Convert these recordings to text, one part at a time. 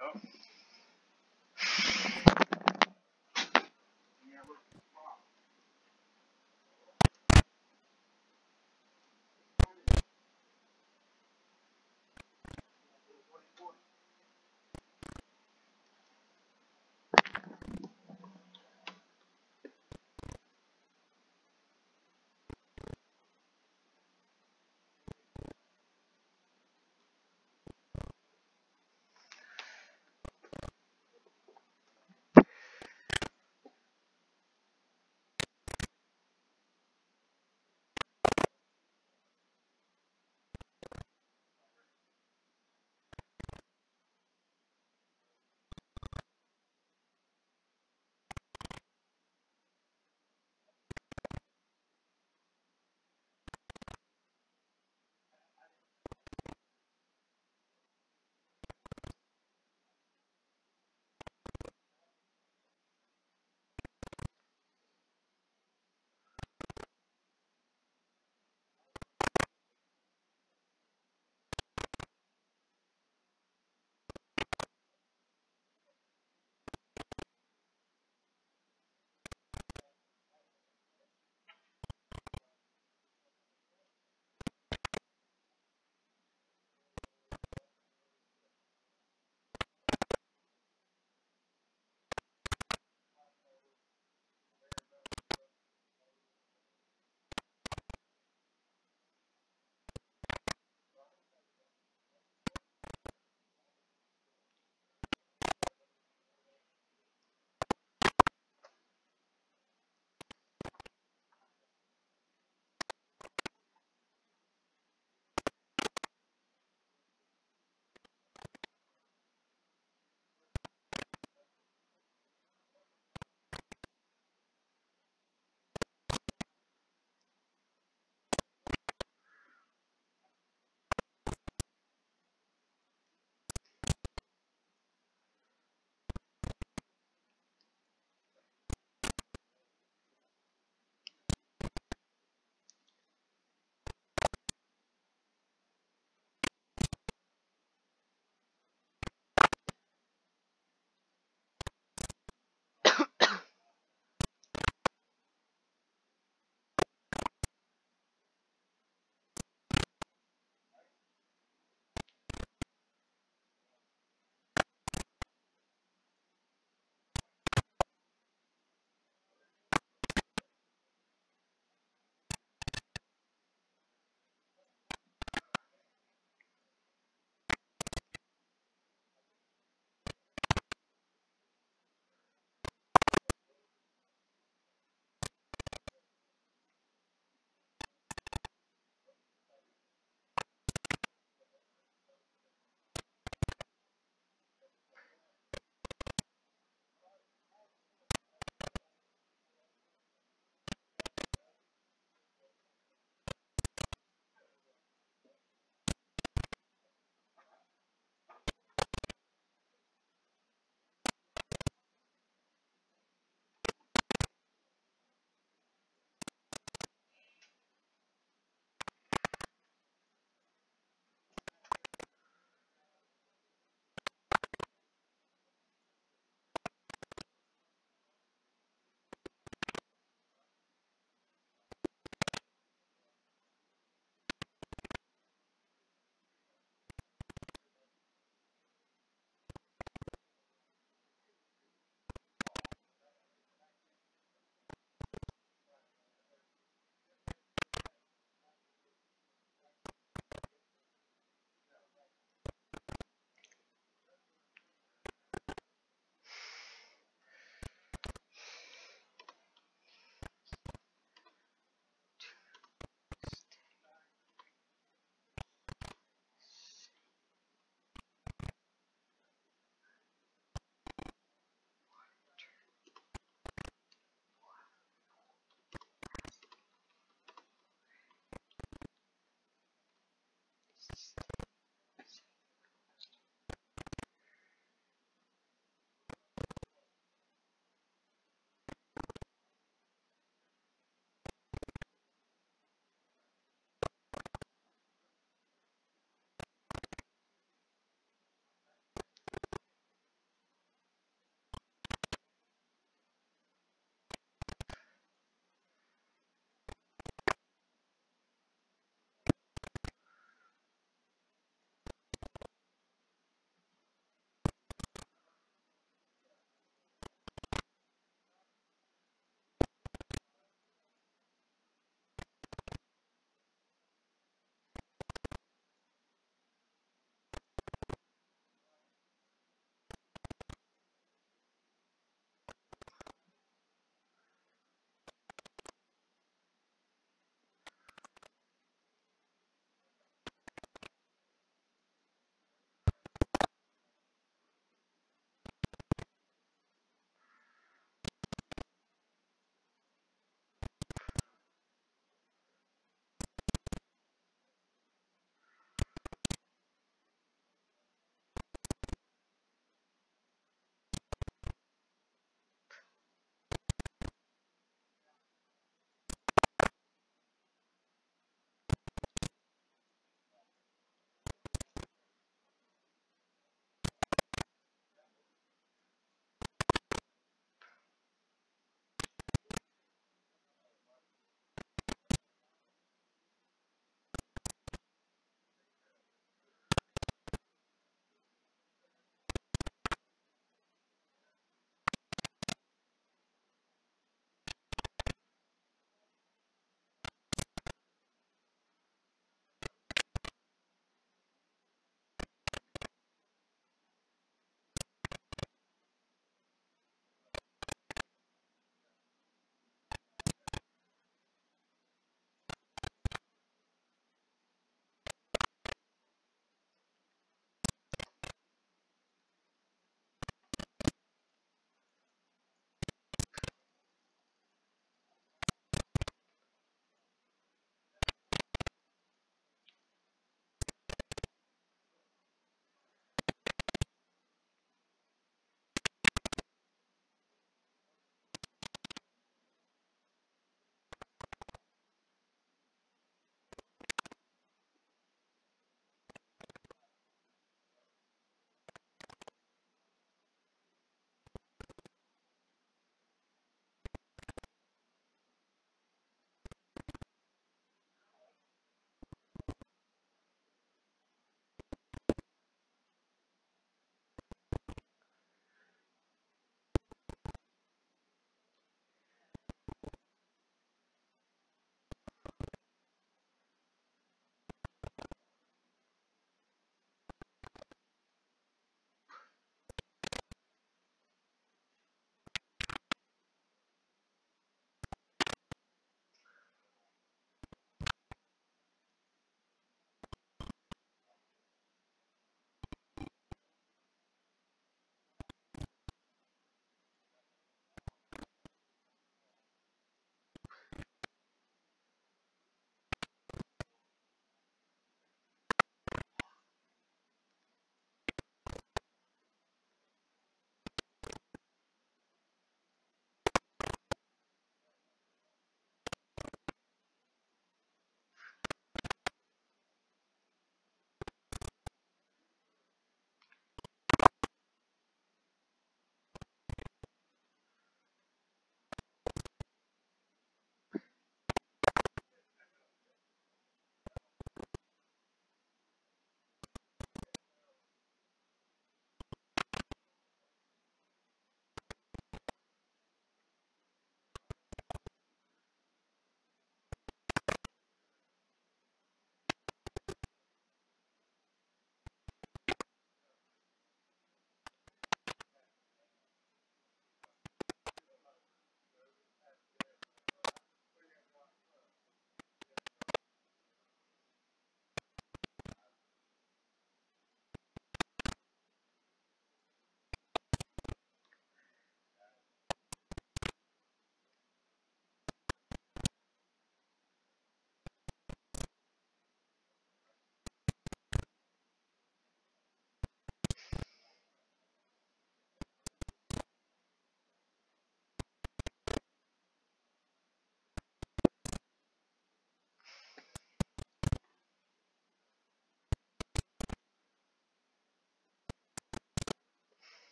go.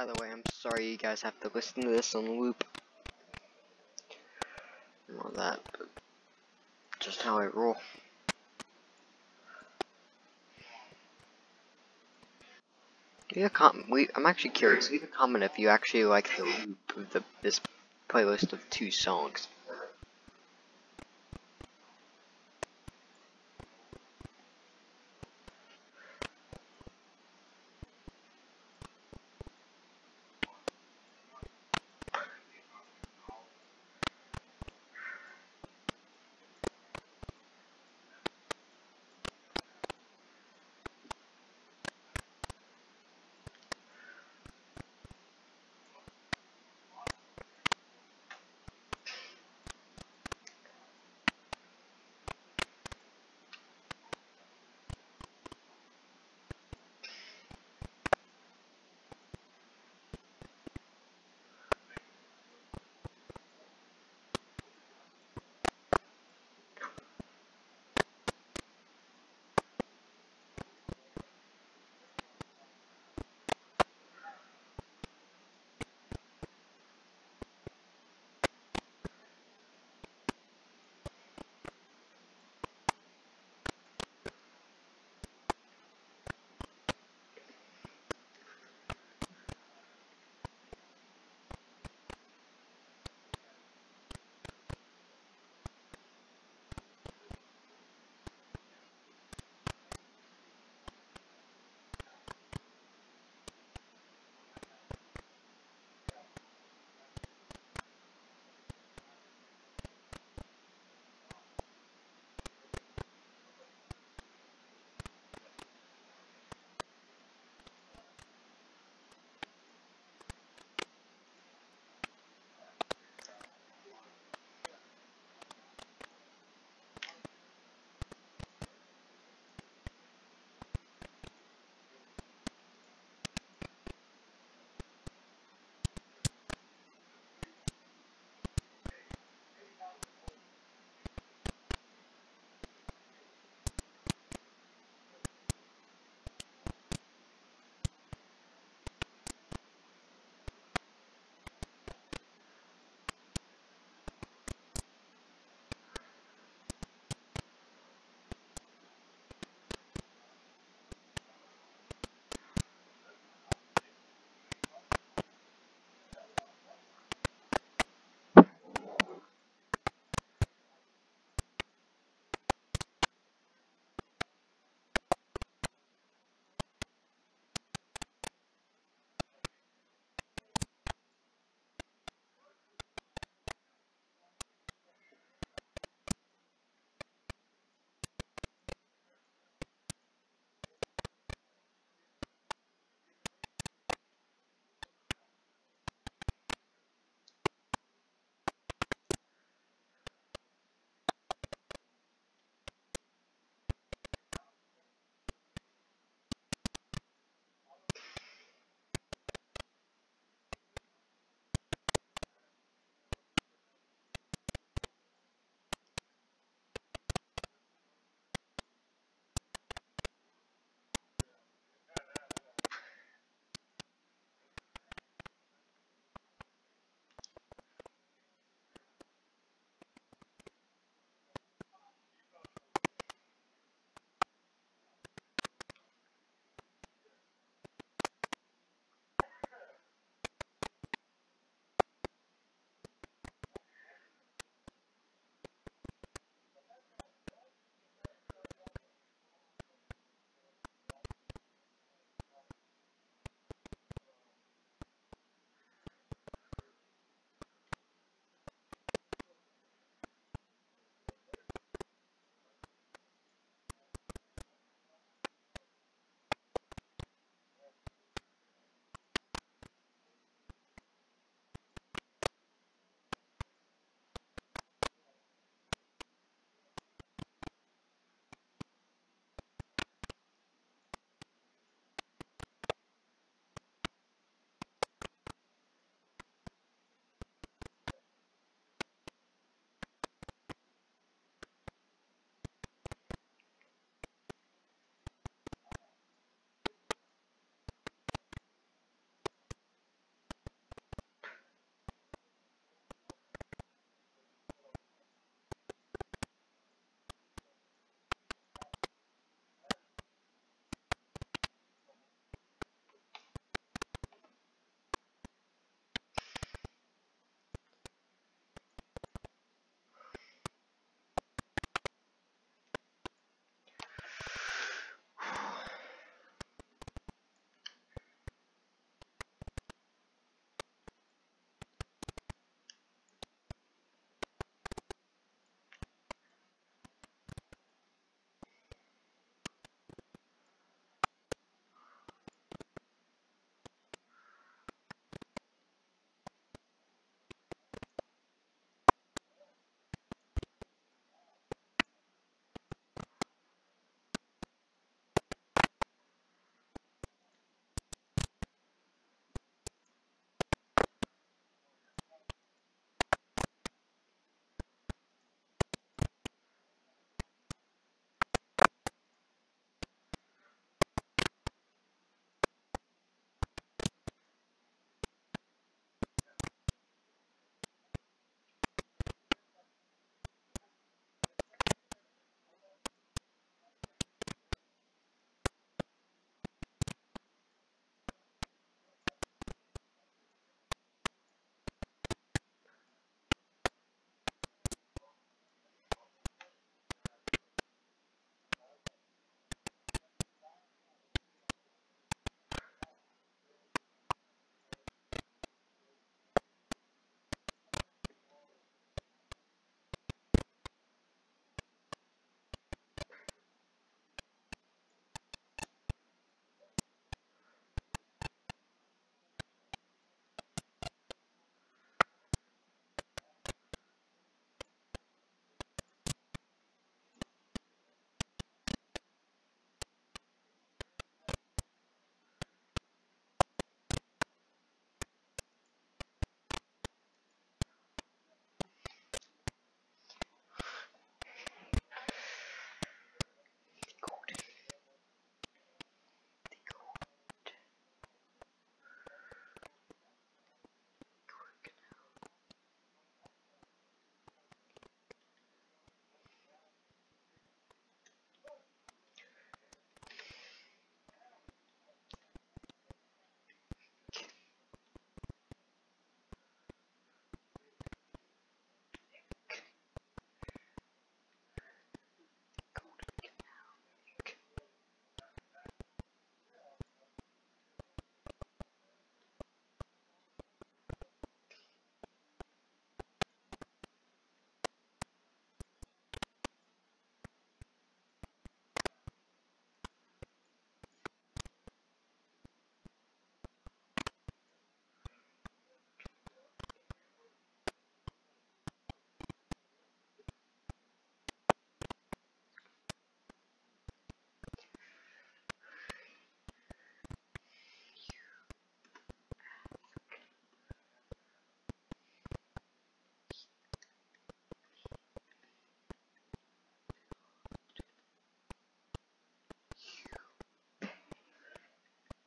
By the way, I'm sorry you guys have to listen to this on loop. And all that, but just how I roll. Leave a comment. I'm actually curious. Leave a comment if you actually like the loop of this playlist of 2 songs.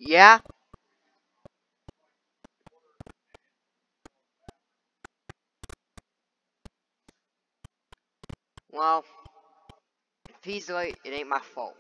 Yeah? Well, if he's late, it ain't my fault.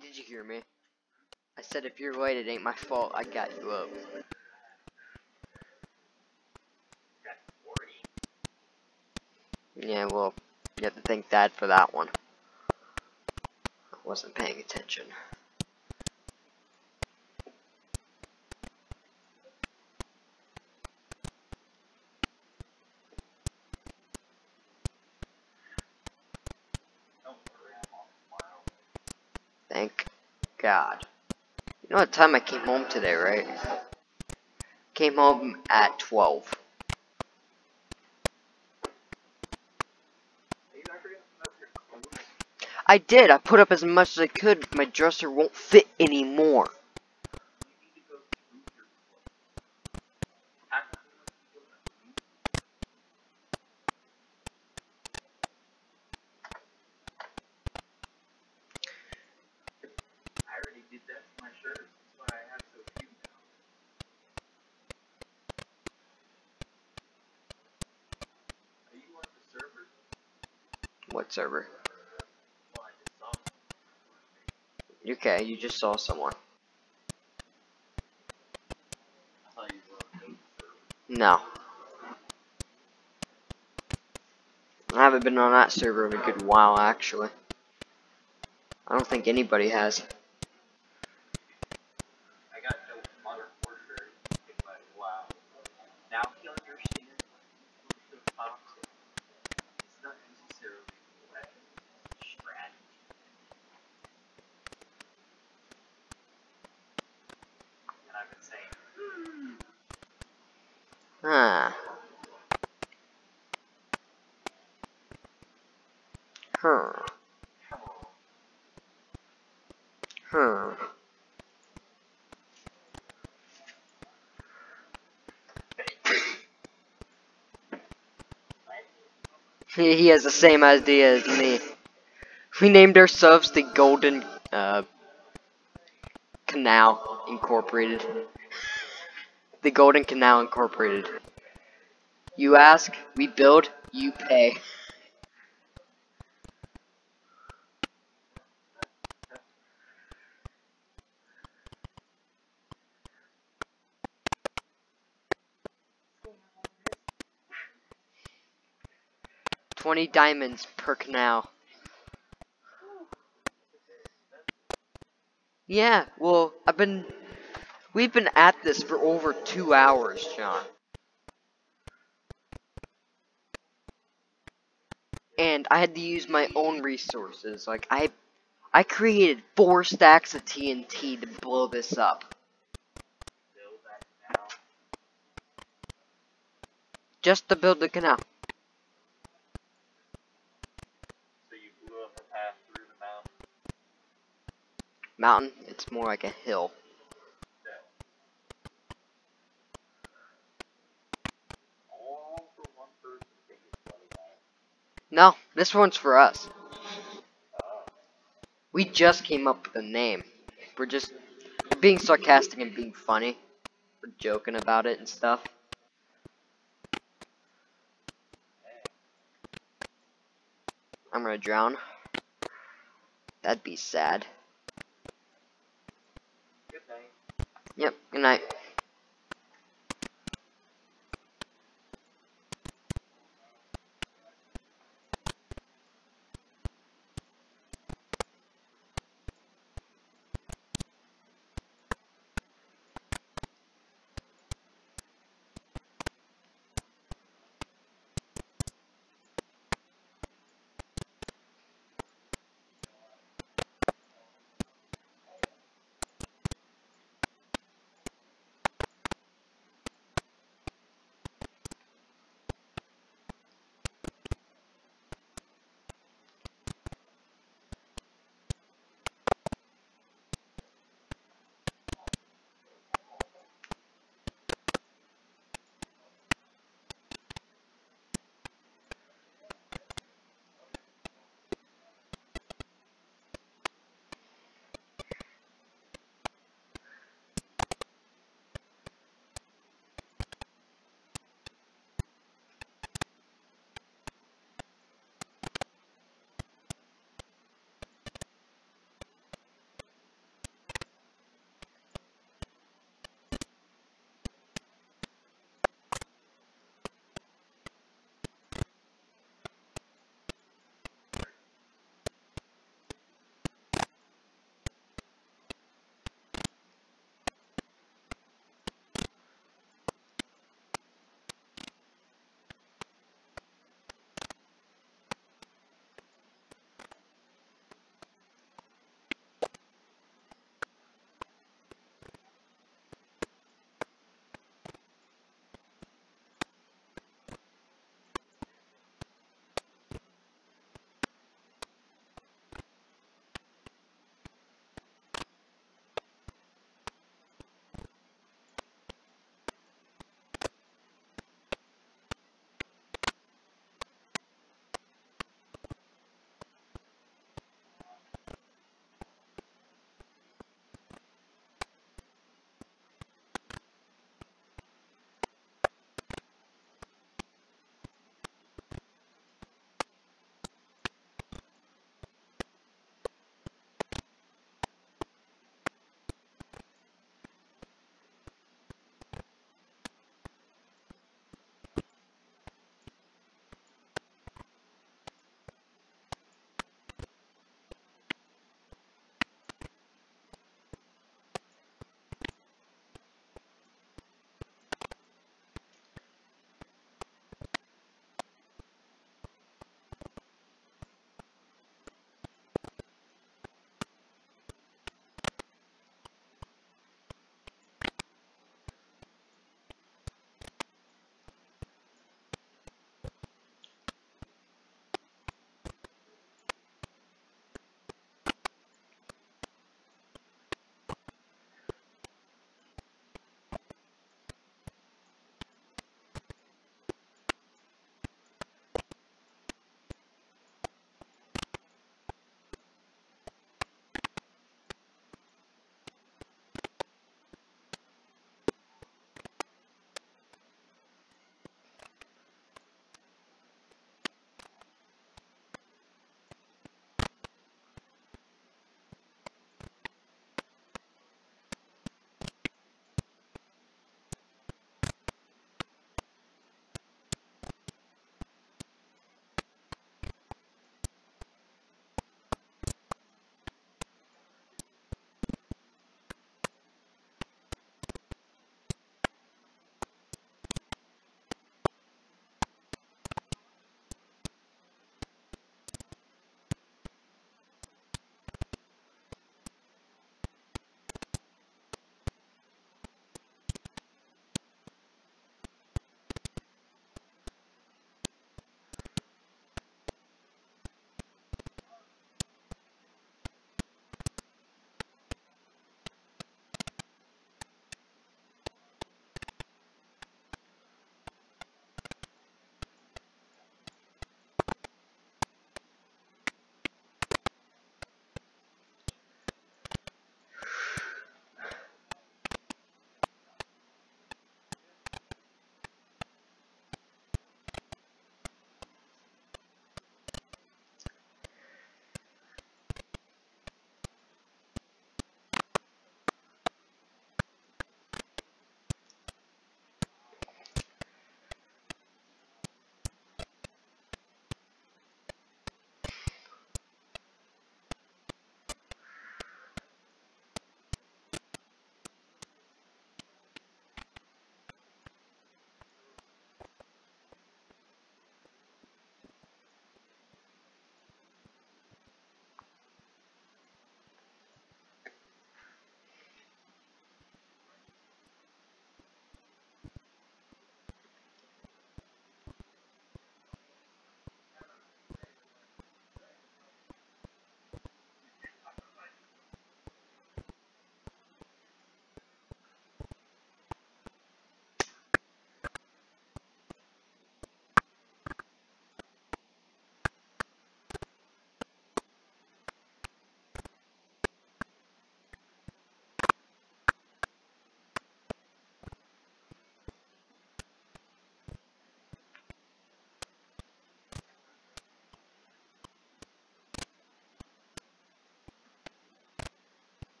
Did you hear me? I said if you're late, it ain't my fault. I got you up. Yeah, well, you have to thank Dad for that one. I wasn't paying attention. Thank God. You know what time I came home today, right? Came home at 12. I did. I put up as much as I could, but my dresser won't fit anymore. What server? Okay, you just saw someone. No. I haven't been on that server in a good while, actually. I don't think anybody has. He has the same idea as me. We named our subs the Golden Canal Incorporated. The Golden Canal Incorporated. You ask, we build, you pay. $20 diamonds per canal. Yeah, well, we've been at this for over 2 hours, John. And I had to use my own resources. Like I created 4 stacks of TNT to blow this up. Just to build the canal. Mountain, it's more like a hill. No, this one's for us. We just came up with a name. We're just being sarcastic and being funny. We're joking about it and stuff. I'm gonna drown. That'd be sad. Yep, good night.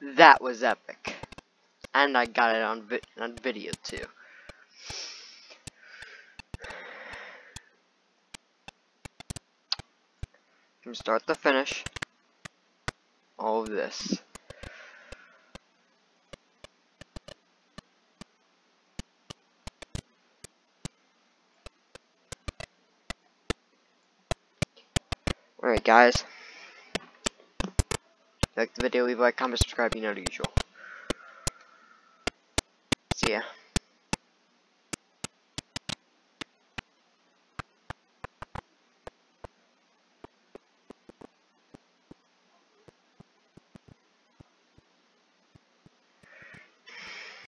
That was epic. And I got it on video too. From start to finish, all of this. Alright guys, if you like the video, leave a like, comment, subscribe, you know the usual. See ya.